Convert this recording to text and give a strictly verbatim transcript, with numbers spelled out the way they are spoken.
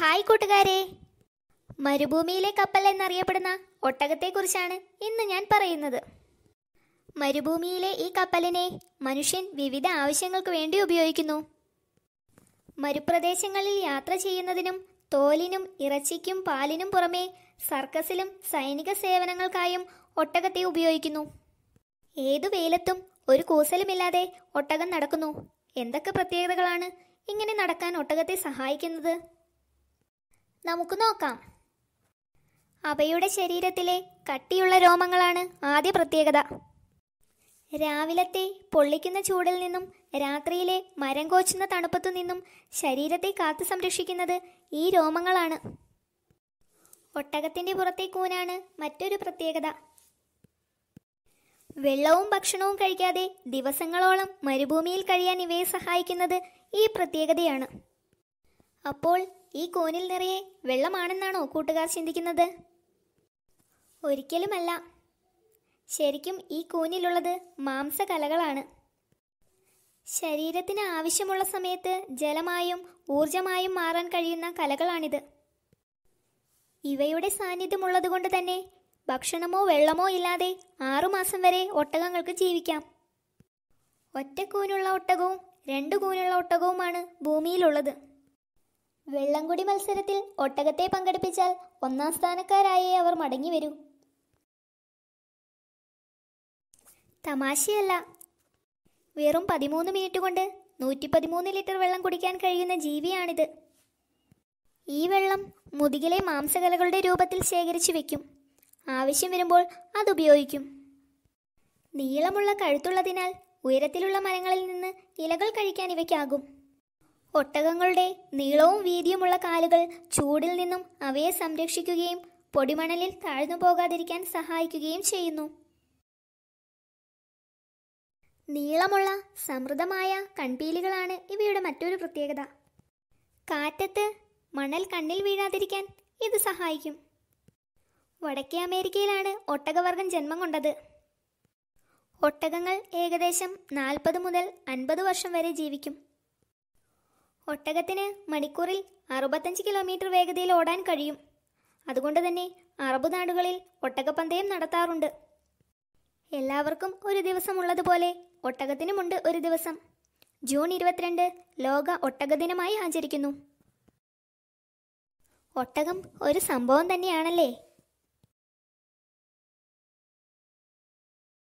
Hi കൂട്ടുകാരെ, മരുഭൂമിയിലെ കപ്പൽ എന്നറിയപ്പെടുന്ന ഒട്ടകത്തെക്കുറിച്ചാണ് ഇന്ന് ഞാൻ പറയുന്നത്. മരുഭൂമിയിലെ ഈ കപ്പലിനെ മനുഷ്യൻ വിവിധ ആവശ്യങ്ങൾക്ക് വേണ്ടി ഉപയോഗിക്കുന്നു. മരുപ്രദേശങ്ങളിൽ യാത്ര ചെയ്യുന്നതിനും തോലിനും ഇറച്ചിക്കും പാലിനും പുറമേ സർക്കസിലും സൈനിക സേവനങ്ങൾക്കായും ഒട്ടകത്തെ ഉപയോഗിക്കുന്നു. ഏതു വെയിലത്തും ഒരു കൂസലുമില്ലാതെ ഒട്ടകം നടക്കുന്നു. എന്തൊക്കെ പ്രത്യേകതകളാണ് ഇങ്ങനെ നടക്കാൻ ഒട്ടകത്തെ സഹായിക്കുന്നത്? നമുക്ക് നോക്കാം. അവയുടെ ശരീരത്തിലെ കട്ടിയുള്ള രോമങ്ങളാണ് ആദ്യ പ്രത്യേകത. രാവിലത്തെ പൊള്ളിക്കുന്ന ചൂടിൽ നിന്നും രാത്രിയിലെ മരം കോച്ചുന്ന തണുപ്പത്തു നിന്നും ശരീരത്തെ കാത്തു സംരക്ഷിക്കുന്നത് ഈ രോമങ്ങളാണ്. ഒട്ടകത്തിൻ്റെ പുറത്തെ കൂനാണ് മറ്റൊരു പ്രത്യേകത. വെള്ളവും ഭക്ഷണവും കഴിക്കാതെ ദിവസങ്ങളോളം മരുഭൂമിയിൽ കഴിയാൻ ഇവയെ സഹായിക്കുന്നത് ഈ പ്രത്യേകതയാണ്. അപ്പോൾ ഈ കൂനിൽ നിറയെ വെള്ളമാണെന്നാണോ കൂട്ടുകാർ ചിന്തിക്കുന്നത്? ഒരിക്കലുമല്ല. ശരിക്കും ഈ കൂനിലുള്ളത് മാംസകലകളാണ്. ശരീരത്തിന് ആവശ്യമുള്ള സമയത്ത് ജലമായും ഊർജമായും മാറാൻ കഴിയുന്ന കലകളാണിത്. ഇവയുടെ സാന്നിധ്യമുള്ളതുകൊണ്ട് തന്നെ ഭക്ഷണമോ വെള്ളമോ ഇല്ലാതെ ആറുമാസം വരെ ഒട്ടകങ്ങൾക്ക് ജീവിക്കാം. ഒറ്റ കൂനുള്ള ഒട്ടകവും രണ്ടു കൂനുള്ള ഒട്ടകവുമാണ് ഭൂമിയിലുള്ളത്. വെള്ളംകുടി മത്സരത്തിൽ ഒട്ടകത്തെ പങ്കെടുപ്പിച്ചാൽ ഒന്നാം സ്ഥാനക്കാരായേ അവർ മടങ്ങി വരൂ. തമാശയല്ല, വെറും പതിമൂന്ന് മിനിറ്റ് കൊണ്ട് നൂറ്റി പതിമൂന്ന് ലിറ്റർ വെള്ളം കുടിക്കാൻ കഴിയുന്ന ജീവിയാണിത്. ഈ വെള്ളം മുതുകിലെ മാംസകലകളുടെ രൂപത്തിൽ ശേഖരിച്ചു വെക്കും. ആവശ്യം വരുമ്പോൾ അതുപയോഗിക്കും. നീളമുള്ള കഴുത്തുള്ളതിനാൽ ഉയരത്തിലുള്ള മരങ്ങളിൽ നിന്ന് ഇലകൾ കഴിക്കാൻ ഇവയ്ക്കാകും. ഒട്ടകങ്ങളുടെ നീളവും വീതിയുമുള്ള കാലുകൾ ചൂടിൽ നിന്നും അവയെ സംരക്ഷിക്കുകയും പൊടിമണലിൽ താഴ്ന്നു പോകാതിരിക്കാൻ സഹായിക്കുകയും ചെയ്യുന്നു. നീളമുള്ള സമൃദ്ധമായ കൺപീലികളാണ് ഇവയുടെ മറ്റൊരു പ്രത്യേകത. കാറ്റത്ത് മണൽ കണ്ണിൽ വീഴാതിരിക്കാൻ ഇത് സഹായിക്കും. വടക്കേ അമേരിക്കയിലാണ് ഒട്ടകവർഗം ജന്മം കൊണ്ടത്. ഒട്ടകങ്ങൾ ഏകദേശം നാൽപ്പത് മുതൽ അൻപത് വർഷം വരെ ജീവിക്കും. ഒട്ടകത്തിന് മണിക്കൂറിൽ അറുപത്തഞ്ച് കിലോമീറ്റർ വേഗതയിൽ ഓടാൻ കഴിയും. അതുകൊണ്ട് തന്നെ അറബ് നാടുകളിൽ ഒട്ടകപ്പന്തയം നടത്താറുണ്ട്. എല്ലാവർക്കും ഒരു ദിവസം ഉള്ളതുപോലെ ഒട്ടകത്തിനുമുണ്ട് ഒരു ദിവസം. ജൂൺ ഇരുപത്തിരണ്ട് ലോക ഒട്ടക ദിനമായി ആചരിക്കുന്നു. ഒട്ടകം ഒരു സംഭവം തന്നെയാണല്ലേ.